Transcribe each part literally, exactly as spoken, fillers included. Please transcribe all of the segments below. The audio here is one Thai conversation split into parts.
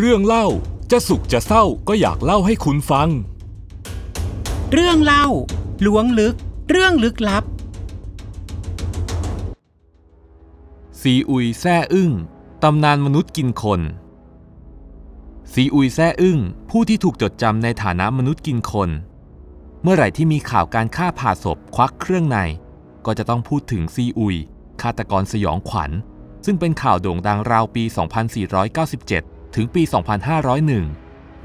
เรื่องเล่าจะสุขจะเศร้าก็อยากเล่าให้คุณฟังเรื่องเล่าล้วงลึกเรื่องลึกลับซีอุยแซ่อึ้งตำนานมนุษย์กินคนซีอุยแซ่อึ้งผู้ที่ถูกจดจำในฐานะมนุษย์กินคนเมื่อไหร่ที่มีข่าวการฆ่าผ่าศพควักเครื่องในก็จะต้องพูดถึงซีอุยฆาตกรสยองขวัญซึ่งเป็นข่าวโด่งดังราวปีสองพันสี่ร้อยเก้าสิบเจ็ดถึงปีสองพันห้าร้อยหนึ่ง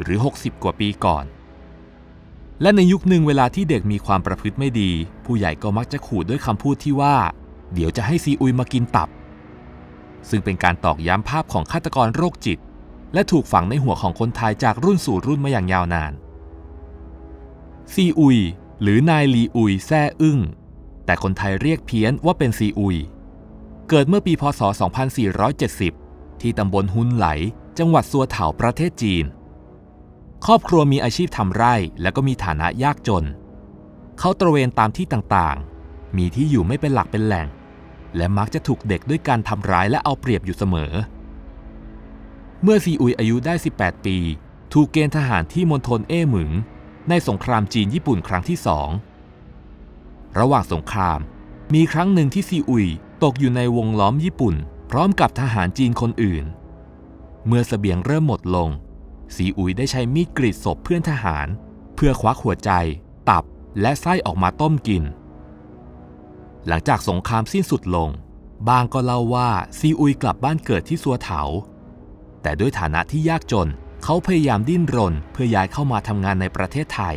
หรือหกสิบกว่าปีก่อนและในยุคหนึ่งเวลาที่เด็กมีความประพฤติไม่ดีผู้ใหญ่ก็มักจะขู่ด้วยคำพูดที่ว่าเดี๋ยวจะให้ซีอุยมากินตับซึ่งเป็นการตอกย้ำภาพของฆาตกรโรคจิตและถูกฝังในหัวของคนไทยจากรุ่นสู่รุ่นมาอย่างยาวนานซีอุยหรือนายลีอุยแซ่อึ้งแต่คนไทยเรียกเพี้ยนว่าเป็นซีอุยเกิดเมื่อปีพ.ศ. สองพันสี่ร้อยเจ็ดสิบที่ตำบลฮุนไหลจังหวัดซัวเถาประเทศจีนครอบครัวมีอาชีพทำไร่และก็มีฐานะยากจนเขาตระเวนตามที่ต่างๆมีที่อยู่ไม่เป็นหลักเป็นแหล่งและมักจะถูกเด็กด้วยการทำร้ายและเอาเปรียบอยู่เสมอเมื่อซีอุยอายุได้สิบแปดปีถูกเกณฑ์ทหารที่มณฑลเอ่อหมึงในสงครามจีนญี่ปุ่นครั้งที่สองระหว่างสงครามมีครั้งหนึ่งที่ซีอุยตกอยู่ในวงล้อมญี่ปุ่นพร้อมกับทหารจีนคนอื่นเมื่อเสบียงเริ่มหมดลงซีอุยได้ใช้มีดกรีดศพเพื่อนทหารเพื่อควักหัวใจตับและไส้ออกมาต้มกินหลังจากสงครามสิ้นสุดลงบางก็เล่าว่าซีอุยกลับบ้านเกิดที่ซัวเถาแต่ด้วยฐานะที่ยากจนเขาพยายามดิ้นรนเพื่อย้ายเข้ามาทำงานในประเทศไทย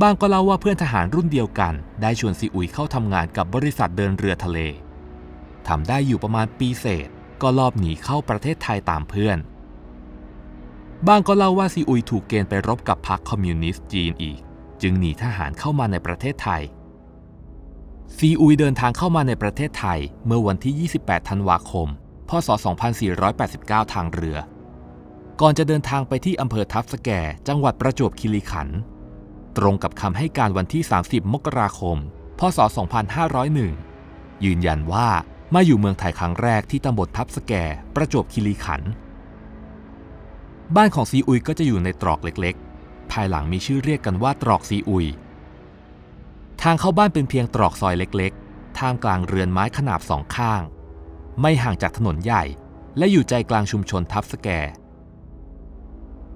บางก็เล่าว่าเพื่อนทหารรุ่นเดียวกันได้ชวนซีอุยเข้าทำงานกับบริษัทเดินเรือทะเลทำได้อยู่ประมาณปีเศษก็ลอบหนีเข้าประเทศไทยตามเพื่อนบางก็เล่าว่าซีอุยถูกเกณฑ์ไปรบกับพรรคคอมมิวนิสต์จีนอีกจึงหนีทหารเข้ามาในประเทศไทยซีอุยเดินทางเข้ามาในประเทศไทยเมื่อวันที่ยี่สิบแปดธันวาคมพ.ศ.สองพันสี่ร้อยแปดสิบเก้าทางเรือก่อนจะเดินทางไปที่อำเภอทับสแกจังหวัดประจวบคีรีขันธ์ตรงกับคำให้การวันที่สามสิบมกราคมพ.ศ.สองพันห้าร้อยหนึ่งยืนยันว่ามาอยู่เมืองไทยครั้งแรกที่ตำบลทับสแกประจวบคีรีขันธ์บ้านของซีอุยก็จะอยู่ในตรอกเล็กๆภายหลังมีชื่อเรียกกันว่าตรอกซีอุยทางเข้าบ้านเป็นเพียงตรอกซอยเล็กๆท่ามกลางเรือนไม้ขนาบสองข้างไม่ห่างจากถนนใหญ่และอยู่ใจกลางชุมชนทับสแก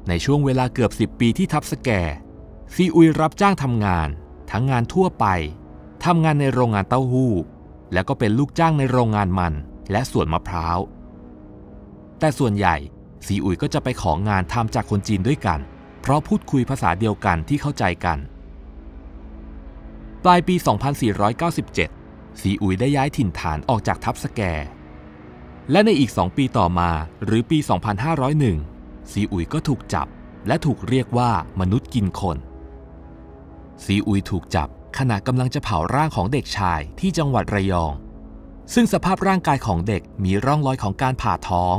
ในช่วงเวลาเกือบสิบปีที่ทับสแกซีอุยรับจ้างทำงานทั้งงานทั่วไปทำงานในโรงงานเต้าหู้และก็เป็นลูกจ้างในโรงงานมันและสวนมะพร้าวแต่ส่วนใหญ่ซีอุยก็จะไปของานทำจากคนจีนด้วยกันเพราะพูดคุยภาษาเดียวกันที่เข้าใจกันปลายปีสองพันสี่ร้อยเก้าสิบเจ็ดซีอุยได้ย้ายถิ่นฐานออกจากทับสแกและในอีกสองปีต่อมาหรือปีสองพันห้าร้อยหนึ่งซีอุยก็ถูกจับและถูกเรียกว่ามนุษย์กินคนซีอุยถูกจับขณะกำลังจะเผาร่างของเด็กชายที่จังหวัดระยองซึ่งสภาพร่างกายของเด็กมีร่องรอยของการผ่าท้อง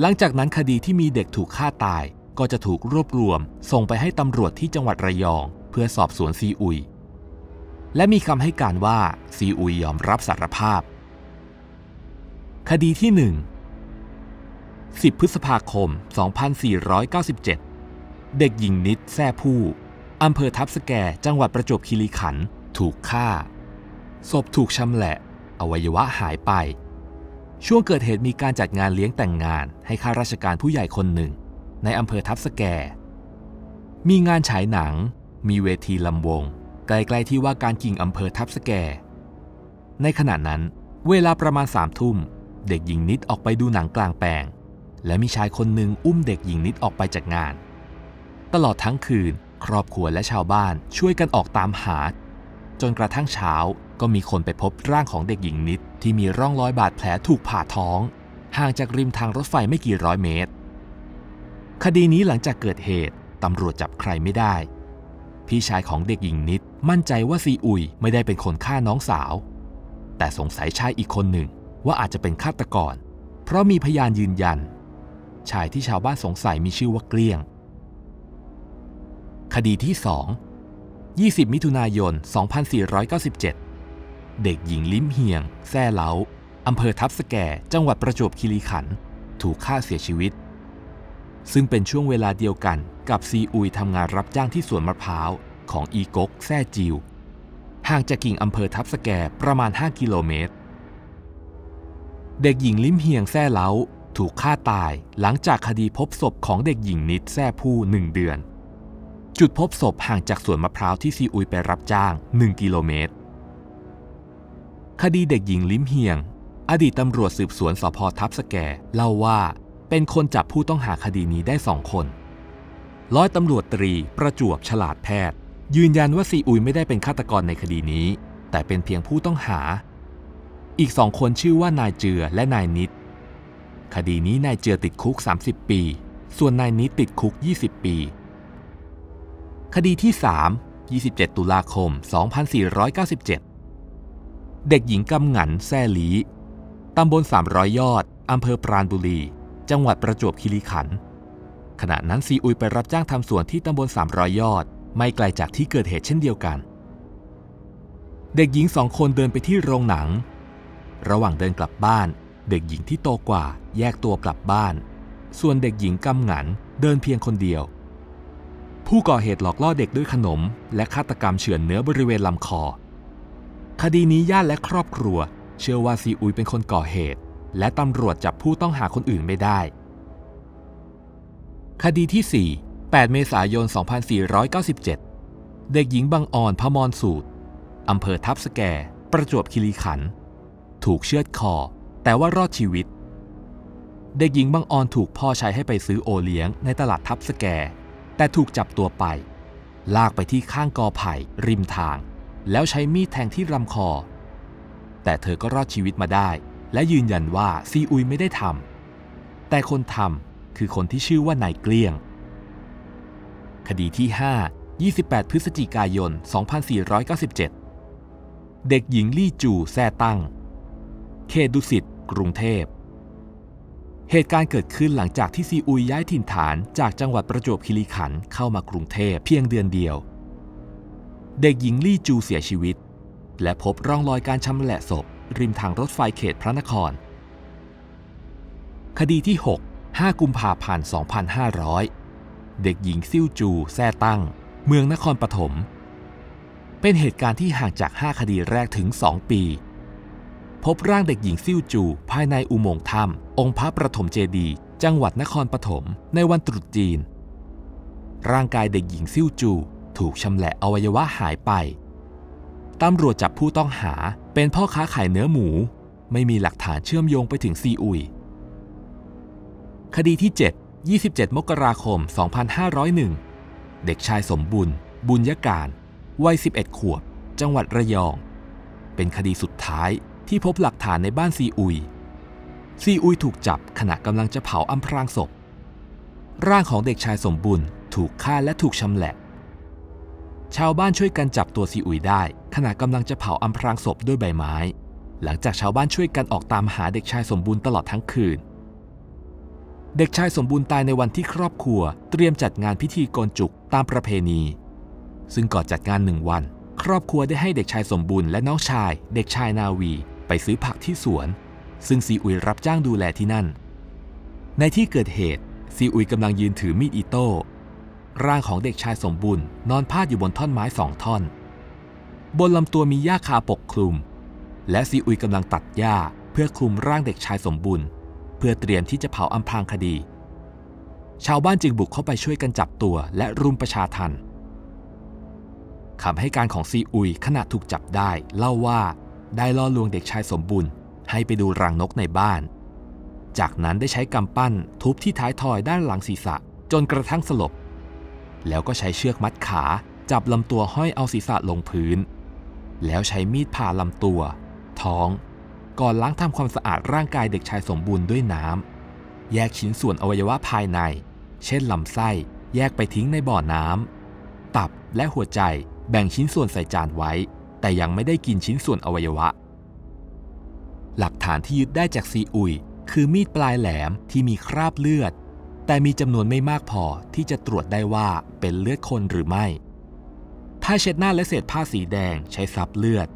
หลังจากนั้นคดีที่มีเด็กถูกฆ่าตายก็จะถูกรวบรวมส่งไปให้ตำรวจที่จังหวัดระยองเพื่อสอบสวนซีอุยและมีคำให้การว่าซีอุยยอมรับสารภาพคดีที่หนึ่งสิบพฤษภาคมสองพันสี่ร้อยเก้าสิบเจ็ดเด็กหญิงนิดแซ่ผู้อำเภอทับสแกจังหวัดประจวบคีรีขันธ์ถูกฆ่าศพถูกชำแหละอวัยวะหายไปช่วงเกิดเหตุมีการจัดงานเลี้ยงแต่งงานให้ข้าราชการผู้ใหญ่คนหนึ่งในอำเภอทับสแกมีงานฉายหนังมีเวทีลำวงใกล้ๆที่ว่าการกิ่งอำเภอทับสแกในขณะนั้นเวลาประมาณสามทุ่มเด็กหญิงนิดออกไปดูหนังกลางแปลงและมีชายคนหนึ่งอุ้มเด็กหญิงนิดออกไปจากงานตลอดทั้งคืนครอบครัวและชาวบ้านช่วยกันออกตามหาจนกระทั่งเช้าก็มีคนไปพบร่างของเด็กหญิงนิดที่มีร่องรอยบาดแผลถูกผ่าท้องห่างจากริมทางรถไฟไม่กี่ร้อยเมตรคดีนี้หลังจากเกิดเหตุตำรวจจับใครไม่ได้พี่ชายของเด็กหญิงนิดมั่นใจว่าซีอุยไม่ได้เป็นคนฆ่าน้องสาวแต่สงสัยชายอีกคนหนึ่งว่าอาจจะเป็นฆาตกรเพราะมีพยานยืนยันชายที่ชาวบ้านสงสัยมีชื่อว่าเกลี้ยงคดีที่สองยี่สิบมิถุนายนสองพันสี่ร้อยเก้าสิบเจ็ดเด็กหญิงลิ้มเฮียงแซ่เล้าอำเภอทับสแกจังหวัดประจวบคีรีขันธ์ ถูกฆ่าเสียชีวิตซึ่งเป็นช่วงเวลาเดียวกันกับซีอุยทำงานรับจ้างที่สวนมะพร้าวของอีก๊กแซ่จิวห่างจากกิ่งอำเภอทับสแกประมาณห้ากิโลเมตรเด็กหญิงลิ้มเฮียงแซ่เล้าถูกฆ่าตายหลังจากคดีพบศพของเด็กหญิงนิดแซ่ผู้หนึ่งเดือนจุดพบศพห่างจากสวนมะพร้าวที่ซีอุยไปรับจ้างหนึ่งกิโลเมตรคดีเด็กหญิงลิ้มเฮียงอดีตตำรวจสืบสวนสภ.ทับสแกเล่าว่าเป็นคนจับผู้ต้องหาคดีนี้ได้สองคนร้อยตำรวจตรีประจวบฉลาดแพทย์ยืนยันว่าซีอุยไม่ได้เป็นฆาตกรในคดีนี้แต่เป็นเพียงผู้ต้องหาอีกสองคนชื่อว่านายเจือและนายนิดคดีนี้นายเจือติดคุกสามสิบปีส่วนนายนิดติดคุกยี่สิบปีคดีที่สาม ยี่สิบเจ็ดตุลาคมสองพันสี่ร้อยเก้าสิบเจ็ดเด็กหญิงกำหงันแซ่หลีตำบลสามร้อยยอดอำเภอปราณบุรีจังหวัดประจวบคีรีขันธ์ขณะนั้นซีอุยไปรับจ้างทำสวนที่ตำบลสามร้อยยอดไม่ไกลจากที่เกิดเหตุเช่นเดียวกันเด็กหญิงสองคนเดินไปที่โรงหนังระหว่างเดินกลับบ้านเด็กหญิงที่โตกว่าแยกตัวกลับบ้านส่วนเด็กหญิงกำหงันเดินเพียงคนเดียวผู้ก่อเหตุหลอกล่อเด็กด้วยขนมและฆาตกรรมเฉือนเนื้อบริเวณลำคอคดีนี้ญาติและครอบครัวเชื่อว่าซีอุยเป็นคนก่อเหตุและตำรวจจับผู้ต้องหาคนอื่นไม่ได้คดีที่สี่ แปด เมษายน สองพันสี่ร้อยเก้าสิบเจ็ดเด็กหญิงบังอ่อนพมรสูตรอำเภอทับสแกประจวบคีรีขันธ์ถูกเชือดคอแต่ว่ารอดชีวิตเด็กหญิงบังอ่อนถูกพ่อใช้ให้ไปซื้อโอเลี้ยงในตลาดทับสแกแต่ถูกจับตัวไปลากไปที่ข้างกอไผ่ริมทางแล้วใช้มีดแทงที่ลำคอแต่เธอก็รอดชีวิตมาได้และยืนยันว่าซีอุยไม่ได้ทำแต่คนทำคือคนที่ชื่อว่านายเกลี้ยงคดีที่ห้า ยี่สิบแปดพฤศจิกายนสองพันสี่ร้อยเก้าสิบเจ็ดเด็กหญิงลี่จูแซ่ตั้งเขตดุสิตกรุงเทพเหตุการณ์เกิดขึ้นหลังจากที่ซีอุยย้ายถิ่นฐานจากจังหวัดประจวบคีรีขันธ์เข้ามากรุงเทพเพียงเดือนเดียวเด็กหญิงลี่จูเสียชีวิตและพบร่องรอยการชำแหละศพริมทางรถไฟเขตพระนครคดีที่หก ห้า กุมภาพันธ์ สองพันห้าร้อยเด็กหญิงซิ่วจูแซ่ตั้งเมืองนครปฐมเป็นเหตุการณ์ที่ห่างจากห้าคดีแรกถึงสองปีพบร่างเด็กหญิงซิ่วจูภายในอุโมงค์ถ้ำองค์พระประถมเจดีย์จังหวัดนครปฐมในวันตรุษจีนร่างกายเด็กหญิงซิ่วจูถูกชำแหละอวัยวะหายไปตำรวจจับผู้ต้องหาเป็นพ่อค้าขายเนื้อหมูไม่มีหลักฐานเชื่อมโยงไปถึงซีอุยคดีที่เจ็ด ยี่สิบเจ็ดมกราคมสองพันห้าร้อยเอ็ดเด็กชายสมบุญบุญยการวัยสิบเอ็ดขวบจังหวัดระยองเป็นคดีสุดท้ายที่พบหลักฐานในบ้านซีอุยซีอุยถูกจับขณะกำลังจะเผาอำพรางศพร่างของเด็กชายสมบุญถูกฆ่าและถูกชำแหละชาวบ้านช่วยกันจับตัวซีอุยได้ขณะกำลังจะเผาอำพรางศพด้วยใบไม้หลังจากชาวบ้านช่วยกันออกตามหาเด็กชายสมบูรณ์ตลอดทั้งคืนเด็กชายสมบูรณ์ตายในวันที่ครอบครัวเตรียมจัดงานพิธีโกนจุกตามประเพณีซึ่งก่อนจัดงานหนึ่งวันครอบครัวได้ให้เด็กชายสมบูรณ์และน้องชายเด็กชายนาวีไปซื้อผักที่สวนซึ่งซีอุยรับจ้างดูแลที่นั่นในที่เกิดเหตุซีอุยกำลังยืนถือมีดอิโต้ร่างของเด็กชายสมบูรณ์นอนพาดอยู่บนท่อนไม้สองท่อนบนลำตัวมีหญ้าคาปกคลุมและซีอุยกำลังตัดหญ้าเพื่อคลุมร่างเด็กชายสมบูรณ์เพื่อเตรียมที่จะเผาอำพรางคดีชาวบ้านจึงบุกเข้าไปช่วยกันจับตัวและรุมประชาทัณฑ์คำให้การของซีอุยขณะถูกจับได้เล่าว่าได้ล่อลวงเด็กชายสมบูรณ์ให้ไปดูรังนกในบ้านจากนั้นได้ใช้กำปั้นทุบที่ท้ายทอยด้านหลังศีรษะจนกระทั่งสลบแล้วก็ใช้เชือกมัดขาจับลำตัวห้อยเอาศีรษะลงพื้นแล้วใช้มีดผ่าลำตัวท้องก่อนล้างทำความสะอาดร่างกายเด็กชายสมบูรณ์ด้วยน้ำแยกชิ้นส่วนอวัยวะภายในเช่นลำไส้แยกไปทิ้งในบ่อน้ำตับและหัวใจแบ่งชิ้นส่วนใส่จานไว้แต่ยังไม่ได้กินชิ้นส่วนอวัยวะหลักฐานที่ยึดได้จากซีอุยคือมีดปลายแหลมที่มีคราบเลือดแต่มีจำนวนไม่มากพอที่จะตรวจได้ว่าเป็นเลือดคนหรือไม่ผ้าเช็ดหน้าและเศษผ้าสีแดงใช้ซับเลือด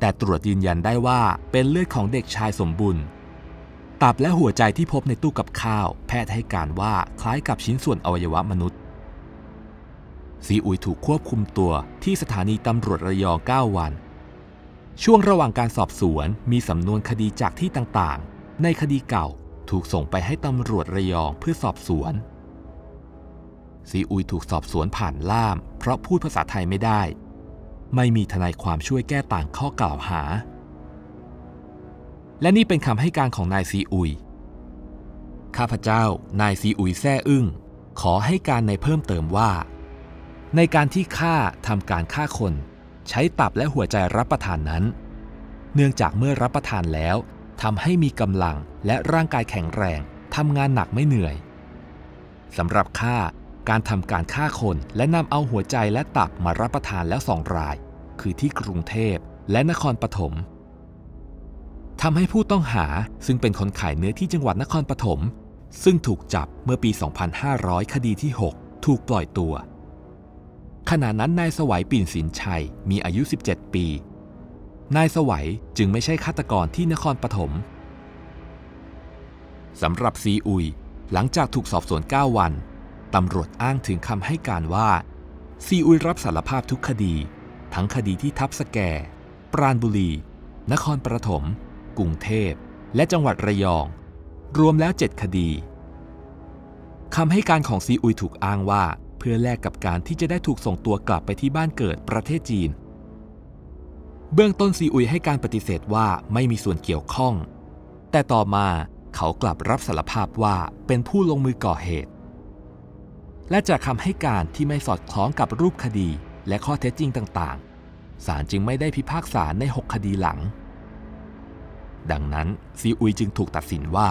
แต่ตรวจยืนยันได้ว่าเป็นเลือดของเด็กชายสมบูรณ์ ตับและหัวใจที่พบในตู้กับข้าวแพทย์ให้การว่าคล้ายกับชิ้นส่วนอวัยวะมนุษย์ซีอุยถูกควบคุมตัวที่สถานีตำรวจระยองเก้าวันช่วงระหว่างการสอบสวนมีสำนวนคดีจากที่ต่างๆในคดีเก่าถูกส่งไปให้ตำรวจระยองเพื่อสอบสวนซีอุยถูกสอบสวนผ่านล่ามเพราะพูดภาษาไทยไม่ได้ไม่มีทนายความช่วยแก้ต่างข้อกล่าวหาและนี่เป็นคำให้การของนายซีอุยข้าพเจ้านายซีอุยแซ่อึ้งขอให้การในเพิ่มเติมว่าในการที่ฆ่าทำการฆ่าคนใช้ตับและหัวใจรับประทานนั้นเนื่องจากเมื่อรับประทานแล้วทำให้มีกำลังและร่างกายแข็งแรงทำงานหนักไม่เหนื่อยสำหรับฆ่าการทำการฆ่าคนและนำเอาหัวใจและตับมารับประทานแล้วสองรายคือที่กรุงเทพและนครปฐมทำให้ผู้ต้องหาซึ่งเป็นคนขายเนื้อที่จังหวัดนครปฐมซึ่งถูกจับเมื่อปีสองพันห้าร้อยคดีที่หกถูกปล่อยตัวขณะนั้นนายสวัยปิ่นสินชัยมีอายุสิบเจ็ดปีนายสวัยจึงไม่ใช่ฆาตกรที่นครปฐมสำหรับซีอุยหลังจากถูกสอบสวนเก้าวันตำรวจอ้างถึงคำให้การว่าซีอุยรับสารภาพทุกคดีทั้งคดีที่ทับสแกปราณบุรีนครปฐมกรุงเทพและจังหวัดระยองรวมแล้วเจ็ดคดีคำให้การของซีอุยถูกอ้างว่าเพื่อแลกกับการที่จะได้ถูกส่งตัวกลับไปที่บ้านเกิดประเทศจีนเบื้องต้นซีอุยให้การปฏิเสธว่าไม่มีส่วนเกี่ยวข้องแต่ต่อมาเขากลับรับสารภาพว่าเป็นผู้ลงมือก่อเหตุและจากคำให้การที่ไม่สอดคล้องกับรูปคดีและข้อเท็จจริงต่างๆศาลจึงไม่ได้พิพากษาในหกคดีหลังดังนั้นซีอุยจึงถูกตัดสินว่า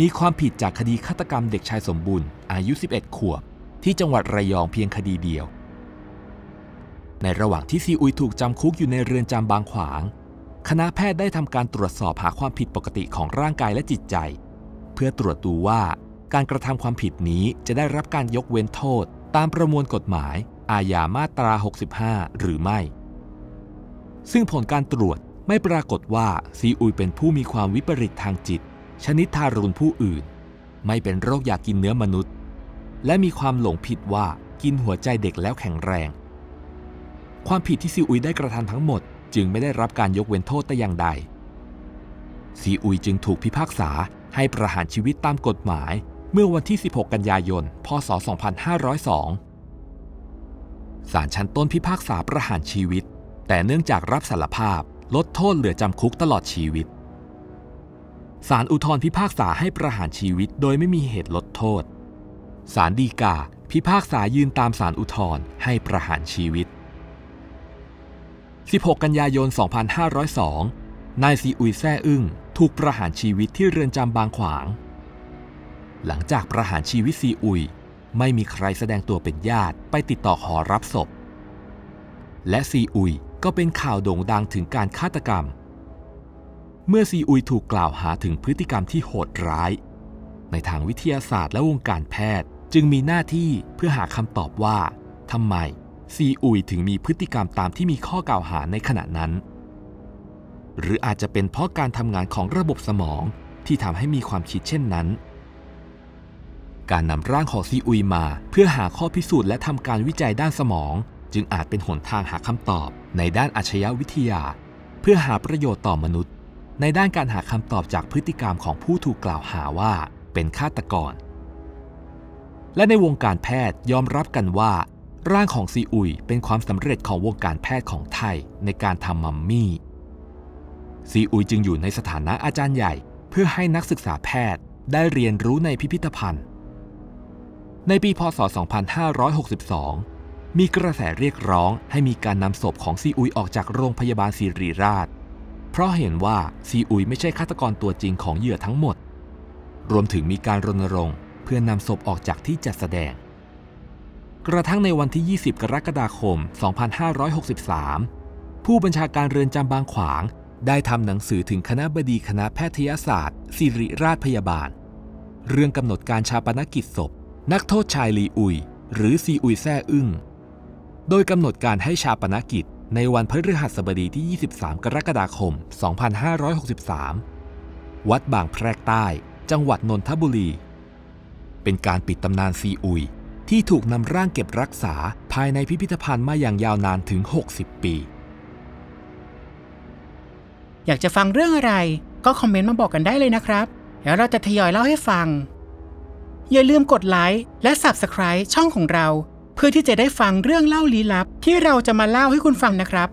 มีความผิดจากคดีฆาตกรรมเด็กชายสมบูรณ์อายุสิบเอ็ดขวบที่จังหวัดระยองเพียงคดีเดียวในระหว่างที่ซีอุยถูกจำคุกอยู่ในเรือนจำบางขวางคณะแพทย์ได้ทำการตรวจสอบหาความผิดปกติของร่างกายและจิตใจเพื่อตรวจดูว่าการกระทำความผิดนี้จะได้รับการยกเว้นโทษตามประมวลกฎหมายอาญามาตราหกสิบห้าหรือไม่ซึ่งผลการตรวจไม่ปรากฏว่าซีอุยเป็นผู้มีความวิปริตทางจิตชนิดทารุณผู้อื่นไม่เป็นโรคอยากกินเนื้อมนุษย์และมีความหลงผิดว่ากินหัวใจเด็กแล้วแข็งแรงความผิดที่ซีอุยได้กระทำทั้งหมดจึงไม่ได้รับการยกเว้นโทษแต่อย่างใดซีอุยจึงถูกพิพากษาให้ประหารชีวิตตามกฎหมายเมื่อวันที่สิบหกกันยายนพ.ศสองพันห้าร้อยสองศาลชั้นต้นพิพากษาประหารชีวิตแต่เนื่องจากรับสารภาพลดโทษเหลือจำคุกตลอดชีวิตศาลอุทธรพิพากษาให้ประหารชีวิตโดยไม่มีเหตุลดโทษศาลฎีกาพิพากษายืนตามศาลอุทธรให้ประหารชีวิตสิบหกกันยายนสองพันห้าร้อยสองนายซีอุยแซ่อึ้งถูกประหารชีวิตที่เรือนจำบางขวางหลังจากประหารชีวิตซีอุยไม่มีใครแสดงตัวเป็นญาติไปติดต่อขอรับศพและซีอุยก็เป็นข่าวโด่งดังถึงการฆาตกรรมเมื่อซีอุยถูกกล่าวหาถึงพฤติกรรมที่โหดร้ายในทางวิทยาศาสตร์และวงการแพทย์จึงมีหน้าที่เพื่อหาคำตอบว่าทำไมซีอุยถึงมีพฤติกรรมตามที่มีข้อกล่าวหาในขณะนั้นหรืออาจจะเป็นเพราะการทำงานของระบบสมองที่ทำให้มีความคิดเช่นนั้นการนำร่างของซีอุยมาเพื่อหาข้อพิสูจน์และทำการวิจัยด้านสมองจึงอาจเป็นหนทางหาคำตอบในด้านอาชญาวิทยาเพื่อหาประโยชน์ต่อมนุษย์ในด้านการหาคำตอบจากพฤติกรรมของผู้ถูกกล่าวหาว่าเป็นฆาตกรและในวงการแพทย์ยอมรับกันว่าร่างของซีอุยเป็นความสำเร็จของวงการแพทย์ของไทยในการทำมัมมี่ซีอุยจึงอยู่ในสถานะอาจารย์ใหญ่เพื่อให้นักศึกษาแพทย์ได้เรียนรู้ในพิพิธภัณฑ์ในปีพ.ศ. สองพันห้าร้อยหกสิบสองมีกระแสเรียกร้องให้มีการนำศพของซีอุยออกจากโรงพยาบาลศิริราชเพราะเห็นว่าซีอุยไม่ใช่ฆาตกรตัวจริงของเหยื่อทั้งหมดรวมถึงมีการรณรงค์เพื่อนำศพออกจากที่จัดแสดงกระทั่งในวันที่ยี่สิบกรกฎาคมสองพันห้าร้อยหกสิบสามผู้บัญชาการเรือนจำบางขวางได้ทำหนังสือถึงคณบดีคณะแพทยศาสตร์ศิริราชพยาบาลเรื่องกำหนดการชาปนกิจศพนักโทษชายลีอุยหรือซีอุยแซ่อึ้งโดยกำหนดการให้ชาปนกิจในวันพฤหัสบดีที่ยี่สิบสามกรกฎาคมสองพันห้าร้อยหกสิบสาม วัดบางแพรกใต้จังหวัดนนทบุรีเป็นการปิดตำนานซีอุยที่ถูกนำร่างเก็บรักษาภายในพิพิธภัณฑ์มาอย่างยาวนานถึงหกสิบปีอยากจะฟังเรื่องอะไรก็คอมเมนต์มาบอกกันได้เลยนะครับแล้วเราจะทยอยเล่าให้ฟังอย่าลืมกดไลค์และ ซับสไครบ์ ช่องของเราเพื่อที่จะได้ฟังเรื่องเล่าลี้ลับที่เราจะมาเล่าให้คุณฟังนะครับ